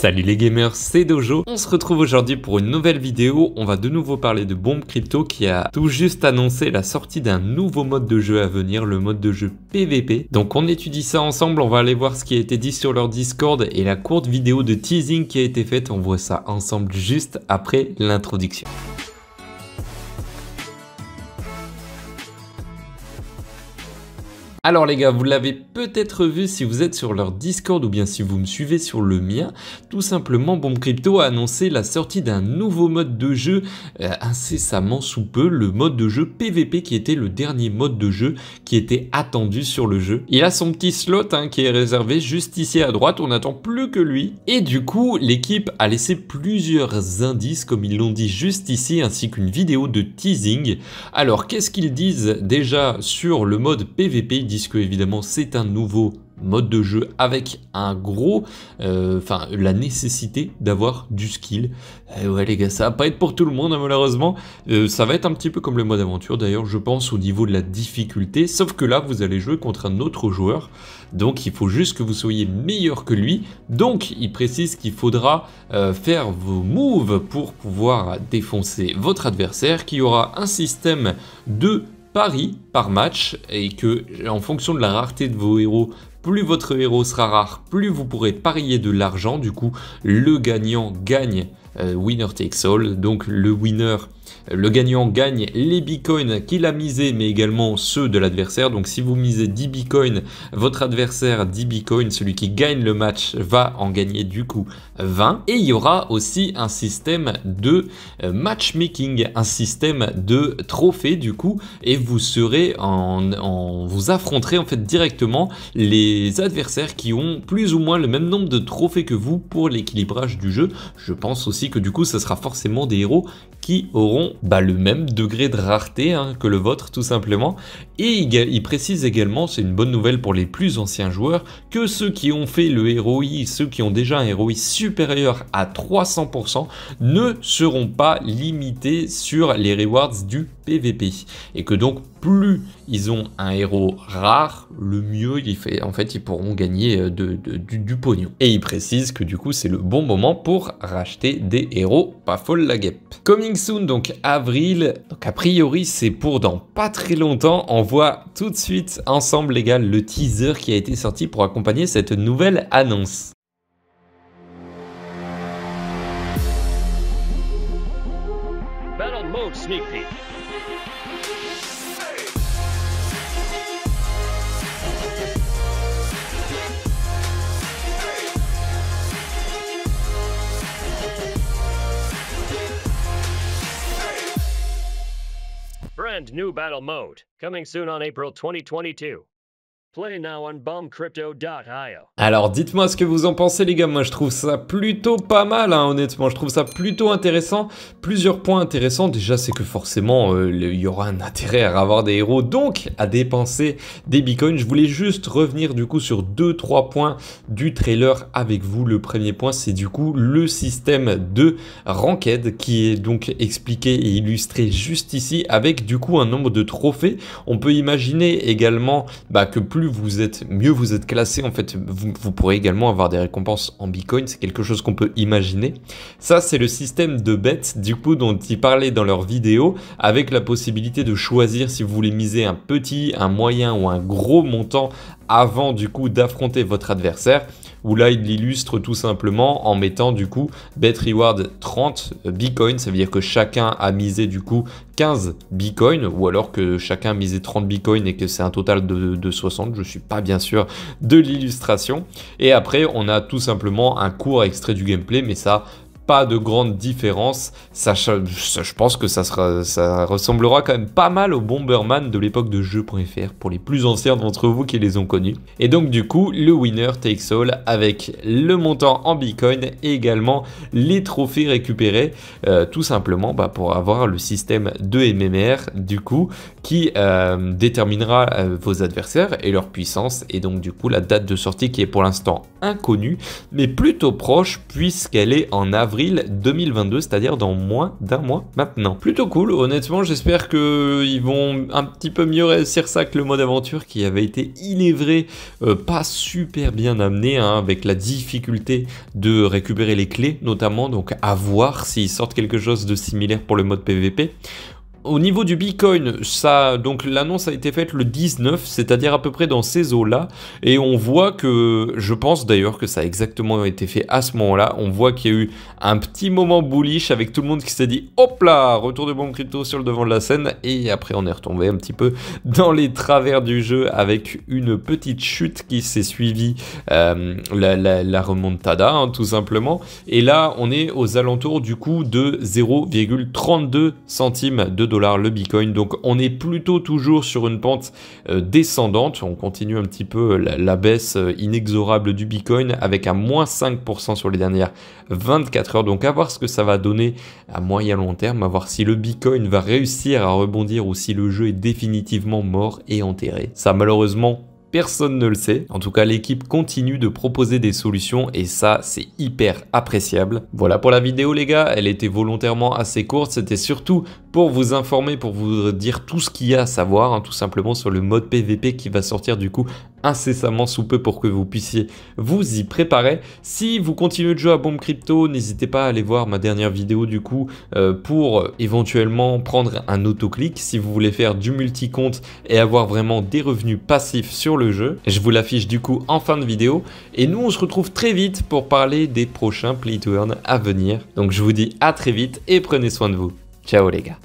Salut les gamers, c'est Dojo. On se retrouve aujourd'hui pour une nouvelle vidéo. On va de nouveau parler de Bomb Crypto qui a tout juste annoncé la sortie d'un nouveau mode de jeu à venir, le mode de jeu PVP. Donc on étudie ça ensemble, on va aller voir ce qui a été dit sur leur Discord et la courte vidéo de teasing qui a été faite. On voit ça ensemble juste après l'introduction. Alors les gars, vous l'avez peut-être vu si vous êtes sur leur Discord ou bien si vous me suivez sur le mien, tout simplement Bomb Crypto a annoncé la sortie d'un nouveau mode de jeu incessamment sous peu, le mode de jeu PVP qui était le dernier mode de jeu qui était attendu sur le jeu. Il a son petit slot qui est réservé juste ici à droite, on n'attend plus que lui. Et du coup, l'équipe a laissé plusieurs indices comme ils l'ont dit juste ici ainsi qu'une vidéo de teasing. Alors qu'est-ce qu'ils disent déjà sur le mode PVP ? Disent que évidemment c'est un nouveau mode de jeu avec un gros la nécessité d'avoir du skill. Ouais les gars, ça va pas être pour tout le monde hein, malheureusement. Ça va être un petit peu comme le mode aventure d'ailleurs je pense au niveau de la difficulté, sauf que là vous allez jouer contre un autre joueur, donc il faut juste que vous soyez meilleur que lui. Donc il précise qu'il faudra faire vos moves pour pouvoir défoncer votre adversaire, qu'il y aura un système de paris par match et que en fonction de la rareté de vos héros, plus votre héros sera rare, plus vous pourrez parier de l'argent. Du coup, le gagnant gagne winner takes all. Donc le gagnant gagne les Bcoins qu'il a misé mais également ceux de l'adversaire. Donc si vous misez 10 Bcoins, votre adversaire 10 Bcoins, celui qui gagne le match va en gagner du coup 20. Et il y aura aussi un système de matchmaking, un système de trophées du coup, et vous serez vous affronterez en fait directement les adversaires qui ont plus ou moins le même nombre de trophées que vous pour l'équilibrage du jeu. Je pense aussi que du coup ça sera forcément des héros qui auront le même degré de rareté que le vôtre tout simplement. Et il précise également, c'est une bonne nouvelle pour les plus anciens joueurs, que ceux qui ont fait le ROI, ceux qui ont déjà un ROI supérieur à 300% ne seront pas limités sur les rewards du PVP. Et que donc plus ils ont un héros rare, le mieux ils pourront gagner du pognon. Et il précise que du coup c'est le bon moment pour racheter des héros pas folle la guêpe. Coming soon, donc avril, donc a priori c'est pour dans pas très longtemps. On voit tout de suite ensemble les gars le teaser qui a été sorti pour accompagner cette nouvelle annonce. Battle mode sneak peek. Brand new battle mode, coming soon on April 2022. Play now on bombcrypto.io. Alors dites-moi ce que vous en pensez les gars, moi je trouve ça plutôt pas mal honnêtement, je trouve ça plutôt intéressant. Plusieurs points intéressants, déjà c'est que forcément il y aura un intérêt à avoir des héros, donc à dépenser des bitcoins. Je voulais juste revenir du coup sur 2-3 points du trailer avec vous. Le premier point c'est du coup le système de ranked qui est donc expliqué et illustré juste ici avec du coup un nombre de trophées. On peut imaginer également que plus vous êtes, mieux vous êtes classé en fait, vous pourrez également avoir des récompenses en Bitcoin, c'est quelque chose qu'on peut imaginer. Ça c'est le système de bets du coup dont ils parlaient dans leur vidéo, avec la possibilité de choisir si vous voulez miser un petit, un moyen ou un gros montant avant du coup d'affronter votre adversaire. Où là il l'illustre tout simplement en mettant du coup bet reward 30 Bitcoin, ça veut dire que chacun a misé du coup 15 Bitcoin, ou alors que chacun a misé 30 Bitcoin et que c'est un total de 60, je suis pas bien sûr de l'illustration. Et après on a tout simplement un court extrait du gameplay, mais ça pas de grande différence, je pense que ça ressemblera quand même pas mal au Bomberman de l'époque de jeu.fr pour les plus anciens d'entre vous qui les ont connus. Et donc du coup le winner takes all avec le montant en Bitcoin et également les trophées récupérés tout simplement pour avoir le système de MMR du coup qui déterminera vos adversaires et leur puissance, et donc du coup la date de sortie qui est pour l'instant inconnue mais plutôt proche puisqu'elle est en avril avril 2022, c'est-à-dire dans moins d'un mois maintenant. Plutôt cool, honnêtement, j'espère qu'ils vont un petit peu mieux réussir ça que le mode aventure qui avait été, il est vrai, pas super bien amené, hein, avec la difficulté de récupérer les clés notamment, donc à voir s'ils sortent quelque chose de similaire pour le mode PVP. Au niveau du Bcoin, ça, donc l'annonce a été faite le 19, c'est-à-dire à peu près dans ces eaux-là, et on voit que, je pense d'ailleurs que ça a exactement été fait à ce moment-là, on voit qu'il y a eu un petit moment bullish avec tout le monde qui s'est dit « Hop là !» Retour de Bomb Crypto sur le devant de la scène, et après on est retombé un petit peu dans les travers du jeu avec une petite chute qui s'est suivie, la remontada, hein, tout simplement, et là on est aux alentours du coup de 0,32 centimes de dollars le Bitcoin, donc on est plutôt toujours sur une pente descendante. On continue un petit peu la baisse inexorable du Bitcoin avec un moins 5% sur les dernières 24 heures, donc à voir ce que ça va donner à moyen long terme, à voir si le Bitcoin va réussir à rebondir ou si le jeu est définitivement mort et enterré. Ça, malheureusement, personne ne le sait. En tout cas, l'équipe continue de proposer des solutions et ça, c'est hyper appréciable. Voilà pour la vidéo, les gars. Elle était volontairement assez courte. C'était surtout pour vous informer, pour vous dire tout ce qu'il y a à savoir, hein, tout simplement sur le mode PVP qui va sortir du coup incessamment sous peu pour que vous puissiez vous y préparer. Si vous continuez de jouer à Bomb Crypto, n'hésitez pas à aller voir ma dernière vidéo du coup pour éventuellement prendre un autoclic si vous voulez faire du multi-compte et avoir vraiment des revenus passifs sur le jeu. Je vous l'affiche du coup en fin de vidéo et nous on se retrouve très vite pour parler des prochains play to earn à venir. Donc je vous dis à très vite et prenez soin de vous. Ciao les gars.